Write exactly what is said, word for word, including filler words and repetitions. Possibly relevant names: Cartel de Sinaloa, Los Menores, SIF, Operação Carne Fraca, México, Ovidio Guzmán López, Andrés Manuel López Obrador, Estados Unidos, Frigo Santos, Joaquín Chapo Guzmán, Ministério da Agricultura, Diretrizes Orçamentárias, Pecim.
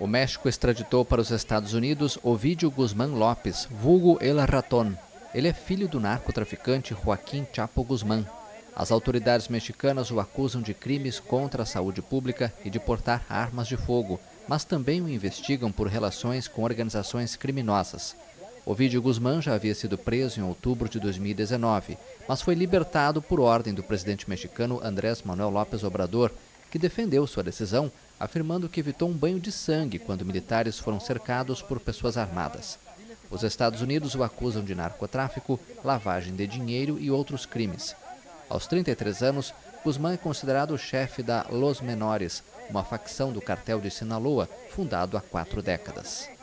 O México extraditou para os Estados Unidos Ovidio Guzmán López, vulgo El Ratón. Ele é filho do narcotraficante Joaquín Chapo Guzmán. As autoridades mexicanas o acusam de crimes contra a saúde pública e de portar armas de fogo, mas também o investigam por relações com organizações criminosas. Ovidio Guzmán já havia sido preso em outubro de dois mil e dezenove, mas foi libertado por ordem do presidente mexicano Andrés Manuel López Obrador, que defendeu sua decisão, afirmando que evitou um banho de sangue quando militares foram cercados por pessoas armadas. Os Estados Unidos o acusam de narcotráfico, lavagem de dinheiro e outros crimes. Aos trinta e três anos, Guzmán é considerado o chefe da Los Menores, uma facção do Cartel de Sinaloa, fundado há quatro décadas.